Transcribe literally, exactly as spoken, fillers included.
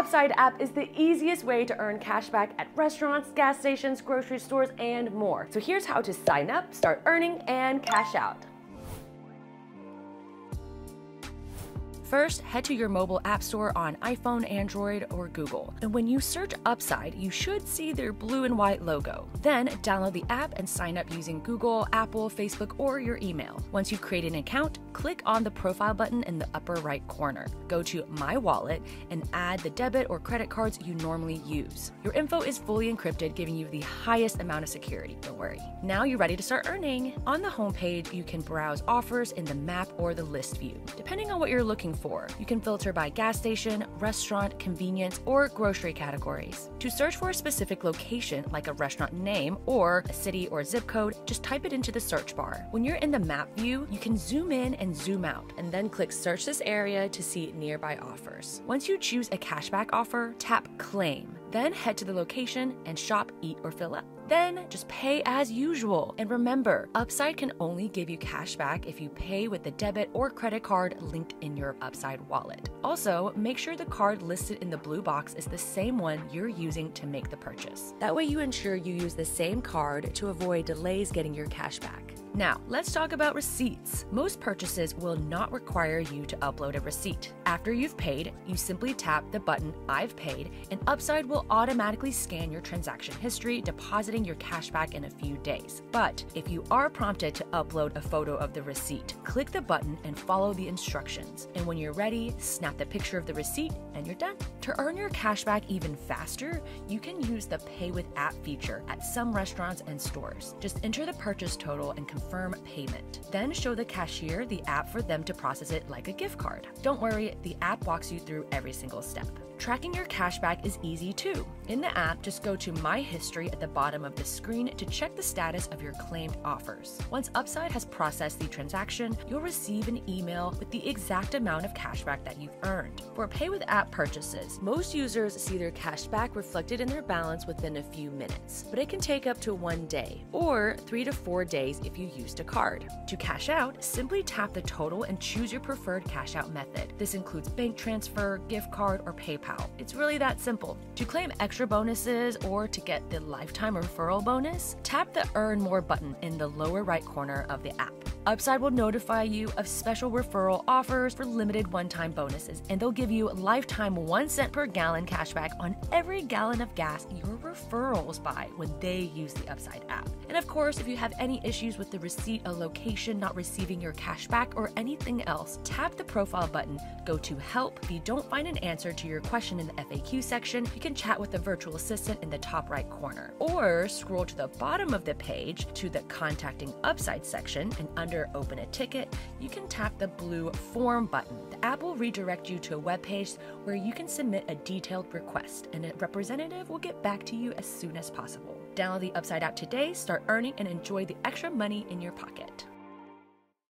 Upside app is the easiest way to earn cashback at restaurants, gas stations, grocery stores, and more. So here's how to sign up, start earning, and cash out. First, head to your mobile app store on iPhone, Android, or Google. And when you search Upside, you should see their blue and white logo. Then download the app and sign up using Google, Apple, Facebook, or your email. Once you've created an account, click on the profile button in the upper right corner. Go to My Wallet and add the debit or credit cards you normally use. Your info is fully encrypted, giving you the highest amount of security. Don't worry. Now you're ready to start earning. On the homepage, you can browse offers in the map or the list view. Depending on what you're looking for, For. You can filter by gas station, restaurant, convenience, or grocery categories. To search for a specific location, like a restaurant name or a city or zip code, just type it into the search bar. When you're in the map view, you can zoom in and zoom out, and then click search this area to see nearby offers. Once you choose a cashback offer, tap claim. Then head to the location and shop, eat, or fill up. Then just pay as usual. And remember, Upside can only give you cash back if you pay with the debit or credit card linked in your Upside wallet. Also, make sure the card listed in the blue box is the same one you're using to make the purchase. That way you ensure you use the same card to avoid delays getting your cash back. Now, let's talk about receipts. Most purchases will not require you to upload a receipt. After you've paid, you simply tap the button I've paid, and Upside will automatically scan your transaction history, depositing your cashback in a few days. But if you are prompted to upload a photo of the receipt, click the button and follow the instructions. And when you're ready, snap the picture of the receipt and you're done. To earn your cashback even faster, you can use the Pay with App feature at some restaurants and stores. Just enter the purchase total and confirm payment. Then show the cashier the app for them to process it like a gift card. Don't worry, the app walks you through every single step. Tracking your cashback is easy too. In the app, just go to My History at the bottom of the screen to check the status of your claimed offers. Once Upside has processed the transaction, you'll receive an email with the exact amount of cashback that you've earned. For Pay with App purchases, most users see their cashback reflected in their balance within a few minutes, but it can take up to one day or three to four days if you used a card. To cash out, simply tap the total and choose your preferred cash out method. This includes bank transfer, gift card, or PayPal. It's really that simple. To claim extra bonuses or to get the lifetime referral bonus, tap the Earn More button in the lower right corner of the app. Upside will notify you of special referral offers for limited one-time bonuses, and they'll give you lifetime one cent per gallon cashback on every gallon of gas your referrals buy when they use the Upside app. And of course, if you have any issues with the receipt, a location not receiving your cashback, or anything else, tap the profile button, go to Help. If you don't find an answer to your question in the F A Q section, you can chat with the virtual assistant in the top right corner, or scroll to the bottom of the page to the Contacting Upside section, and under Under Open a Ticket, you can tap the blue Form button. The app will redirect you to a web page where you can submit a detailed request, and a representative will get back to you as soon as possible. Download the Upside app today, start earning, and enjoy the extra money in your pocket.